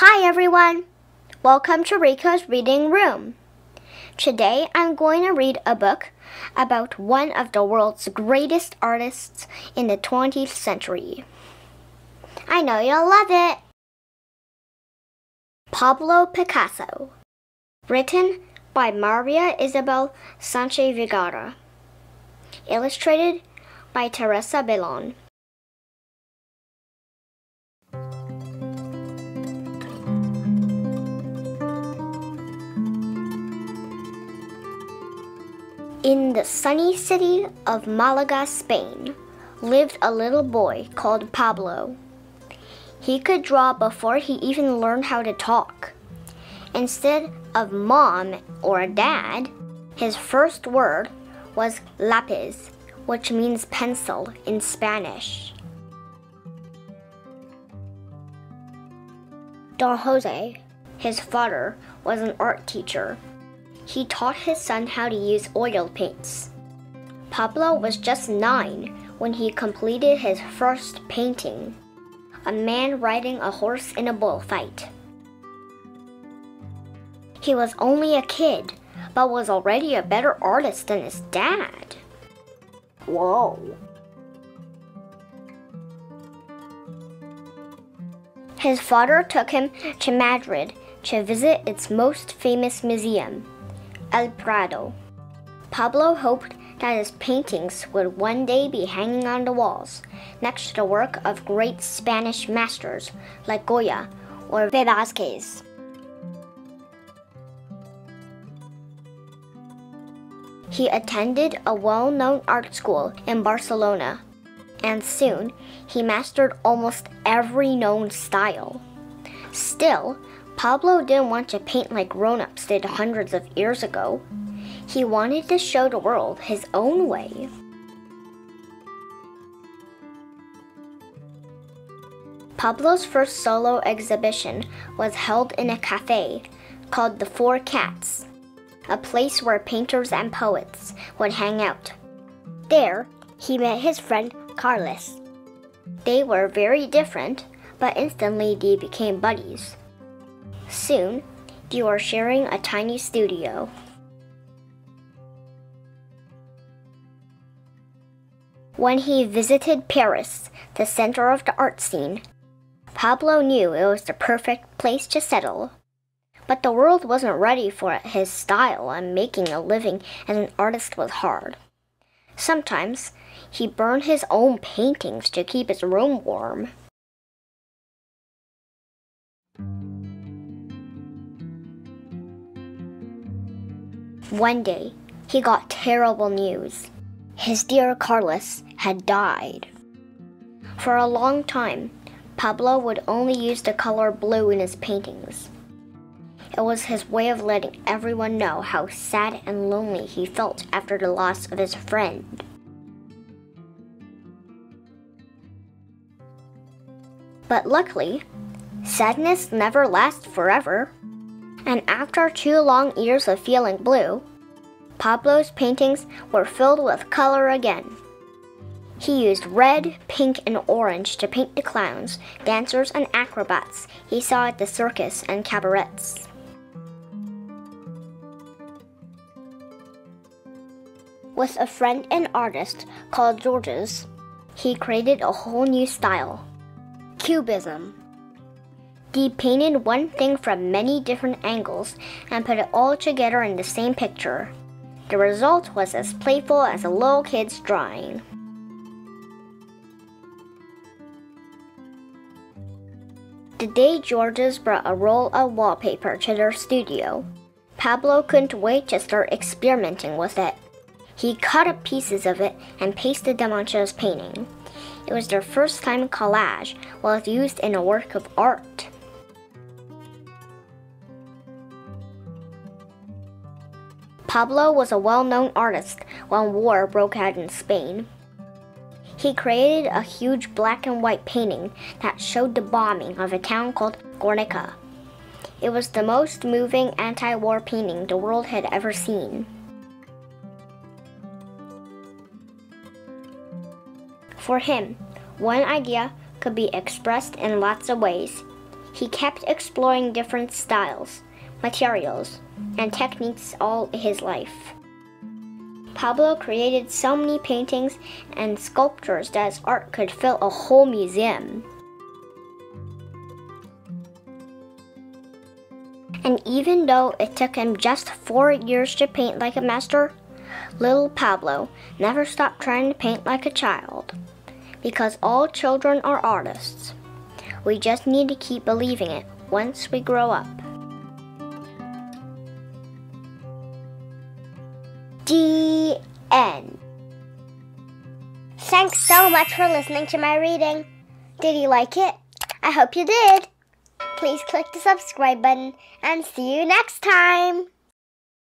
Hi everyone! Welcome to Rico's Reading Room. Today I'm going to read a book about one of the world's greatest artists in the 20th century. I know you'll love it! Pablo Picasso. Written by Maria Isabel Sanchez Vegara. Illustrated by Teresa Bellon. In the sunny city of Malaga, Spain, lived a little boy called Pablo. He could draw before he even learned how to talk. Instead of mom or dad, his first word was lápiz, which means pencil in Spanish. Don Jose, his father, was an art teacher. He taught his son how to use oil paints. Pablo was just 9 when he completed his first painting, a man riding a horse in a bullfight. He was only a kid, but was already a better artist than his dad. Whoa. His father took him to Madrid to visit its most famous museum, El Prado. Pablo hoped that his paintings would one day be hanging on the walls next to the work of great Spanish masters like Goya or Velazquez. He attended a well-known art school in Barcelona, and soon he mastered almost every known style. Still, Pablo didn't want to paint like grown-ups did hundreds of years ago. He wanted to show the world his own way. Pablo's first solo exhibition was held in a cafe called The Four Cats, a place where painters and poets would hang out. There, he met his friend Carlos. They were very different, but instantly they became buddies. Soon, they were sharing a tiny studio. When he visited Paris, the center of the art scene, Pablo knew it was the perfect place to settle. But the world wasn't ready for his style, and making a living as an artist was hard. Sometimes, he burned his own paintings to keep his room warm. One day, he got terrible news. His dear Carlos had died. For a long time, Pablo would only use the color blue in his paintings. It was his way of letting everyone know how sad and lonely he felt after the loss of his friend. But luckily, sadness never lasts forever. And after 2 long years of feeling blue, Pablo's paintings were filled with color again. He used red, pink, and orange to paint the clowns, dancers, and acrobats he saw at the circus and cabarets. With a friend and artist called Georges, he created a whole new style, Cubism. He painted one thing from many different angles and put it all together in the same picture. The result was as playful as a little kid's drawing. The day Georges brought a roll of wallpaper to their studio, Pablo couldn't wait to start experimenting with it. He cut up pieces of it and pasted them onto his painting. It was their first time collage was used in a work of art. Pablo was a well-known artist when war broke out in Spain. He created a huge black and white painting that showed the bombing of a town called Guernica. It was the most moving anti-war painting the world had ever seen. For him, one idea could be expressed in lots of ways. He kept exploring different styles, materials, and techniques all his life. Pablo created so many paintings and sculptures that his art could fill a whole museum. And even though it took him just 4 years to paint like a master, little Pablo never stopped trying to paint like a child. Because all children are artists. We just need to keep believing it once we grow up. The end. Thanks so much for listening to my reading. Did you like it? I hope you did. Please click the subscribe button and see you next time.